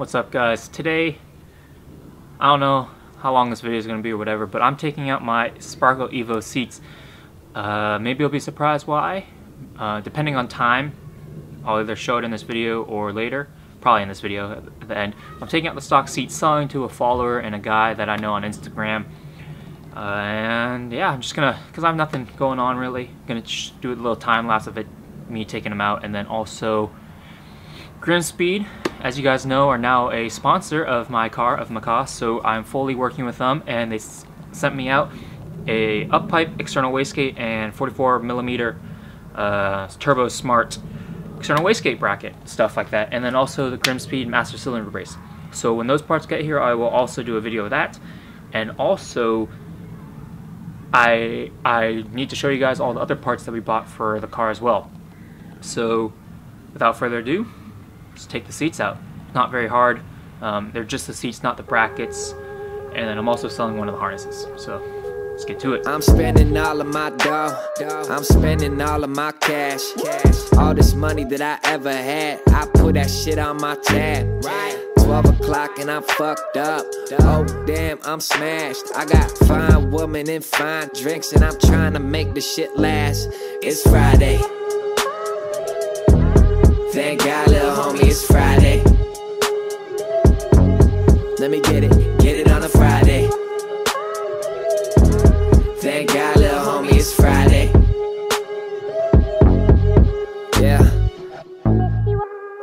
What's up, guys? Today, I don't know how long this video is going to be or whatever, but I'm taking out my Sparco Evo seats. Maybe you'll be surprised why. Depending on time, I'll either show it in this video or later. Probably in this video at the end. I'm taking out the stock seats, selling to a follower and a guy that I know on Instagram. And yeah, I'm just going to, because I have nothing going on really, I'm going to do a little time lapse of it, me taking them out, and then also GrimmSpeed, as you guys know, are now a sponsor of my car, of my car, so I'm fully working with them, and they sent me out a uppipe, external wastegate, and 44mm turbo smart external wastegate bracket, stuff like that, and then also the GrimmSpeed master cylinder brace. So when those parts get here, I will also do a video of that, and also I need to show you guys all the other parts that we bought for the car as well. So without further ado, just take the seats out. Not very hard. They're just the seats, not the brackets. And then I'm also selling one of the harnesses. So let's get to it. I'm spending all of my dough. I'm spending all of my cash. All this money that I ever had, I put that shit on my tab. 12 o'clock and I'm fucked up. Oh damn, I'm smashed. I got fine women and fine drinks, and I'm trying to make the shit last. It's Friday. Thank God, little homie, it's Friday. Let me get it on a Friday. Thank God, little homie, it's Friday. Yeah.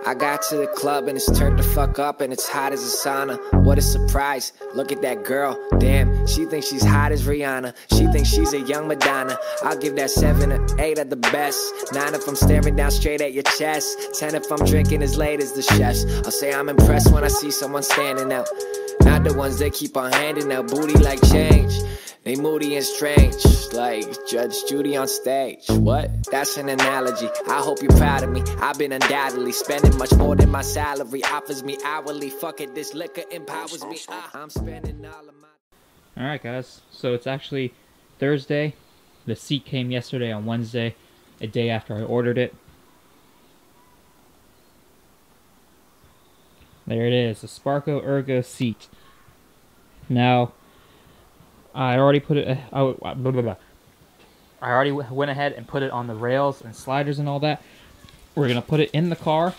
I got to the club and it's turned the fuck up and it's hot as a sauna. What a surprise, look at that girl, damn, she thinks she's hot as Rihanna. She thinks she's a young Madonna. I'll give that 7 or 8 at the best. 9 if I'm staring down straight at your chest. 10 if I'm drinking as late as the chefs. I'll say I'm impressed when I see someone standing out, not the ones that keep on handing out booty like change. They moody and strange, like Judge Judy on stage. What? That's an analogy. I hope you're proud of me. I've been undoubtedly spending much more than my salary offers me hourly. Fuck it, this liquor empowers me. I'm spending all of my... Alright, guys, so it's actually Thursday. The seat came yesterday on Wednesday, a day after I ordered it. There it is, the Sparco Ergo seat. Now... I already put it. I already went ahead and put it on the rails and sliders and all that. We're gonna put it in the car.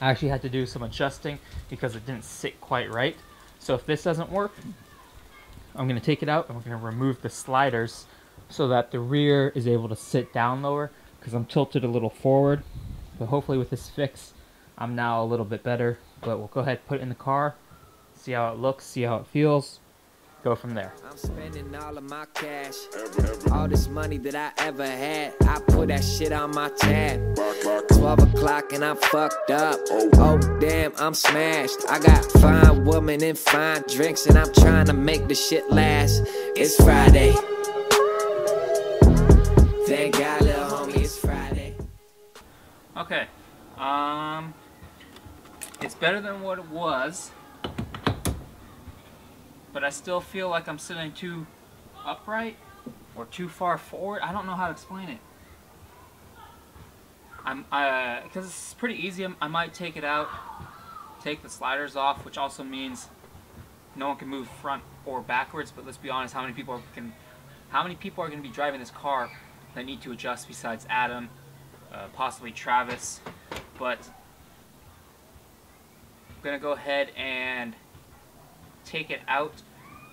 I actually had to do some adjusting because it didn't sit quite right. So if this doesn't work, I'm gonna take it out and we're gonna remove the sliders so that the rear is able to sit down lower, because I'm tilted a little forward. But hopefully with this fix, I'm now a little bit better. But we'll go ahead and put it in the car, see how it looks, see how it feels. Go from there. I'm spending all of my cash. All this money that I ever had, I put that shit on my tab. 12 o'clock and I'm fucked up. Oh damn, I'm smashed. I got fine women and fine drinks, and I'm trying to make the shit last. It's Friday. Thank God, little homie, it's Friday. Okay. It's better than what it was, but I still feel like I'm sitting too upright or too far forward. I don't know how to explain it. Because it's pretty easy, I might take it out, take the sliders off, which also means no one can move front or backwards. But let's be honest, how many people are going to be driving this car that need to adjust besides Adam, possibly Travis? But I'm going to go ahead and take it out,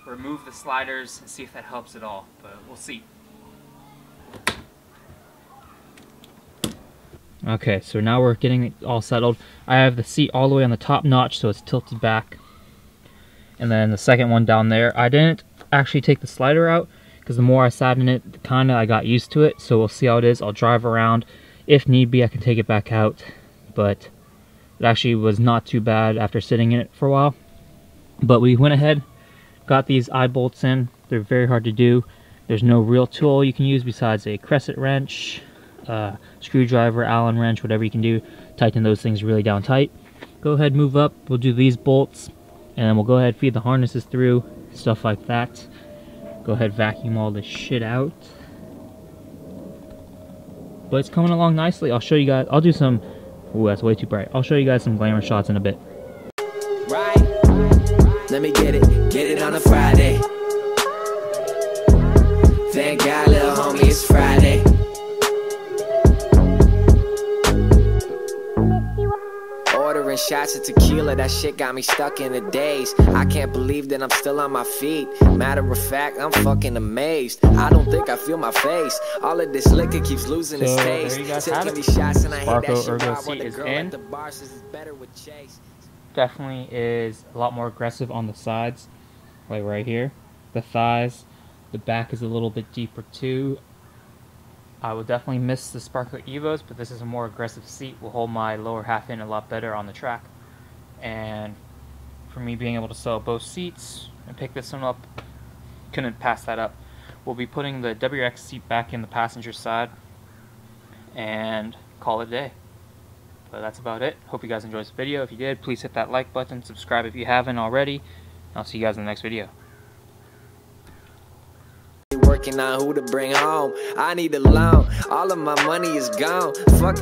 remove the sliders, and see if that helps at all, but we'll see. Okay, so now we're getting it all settled. I have the seat all the way on the top notch, so it's tilted back, and then the second one down there. I didn't actually take the slider out, because the more I sat in it, kind of I got used to it, so we'll see how it is. I'll drive around. If need be, I can take it back out, but it actually was not too bad after sitting in it for a while. But we went ahead, got these eye bolts in. They're very hard to do. There's no real tool you can use besides a crescent wrench, screwdriver, Allen wrench, whatever you can do. Tighten those things really down tight. Go ahead, move up. We'll do these bolts, and then we'll go ahead, feed the harnesses through, stuff like that. Go ahead, vacuum all this shit out. But it's coming along nicely. I'll show you guys. I'll do some... Ooh, that's way too bright. I'll show you guys some glamour shots in a bit. right? Let me get it on a Friday. Thank God, little homie, it's Friday. Ordering shots of tequila, that shit got me stuck in a daze. I can't believe that I'm still on my feet. Matter of fact, I'm fucking amazed. I don't think I feel my face. All of this liquor keeps losing its taste. Taking these shots and I hate that shit. Sparco Ergo is in. The bar says it's better with Chase. Definitely is a lot more aggressive on the sides, like right here, the thighs. The back is a little bit deeper too. I will definitely miss the Sparco Evos, but this is a more aggressive seat. Will hold my lower half in a lot better on the track. And for me being able to sell both seats and pick this one up, couldn't pass that up. We'll be putting the WX seat back in the passenger side and call it a day. But that's about it. Hope you guys enjoyed this video. If you did, please hit that like button, subscribe if you haven't already. I'll see you guys in the next video. Working on who to bring home. I need a loan. All of my money is gone. Fuck it.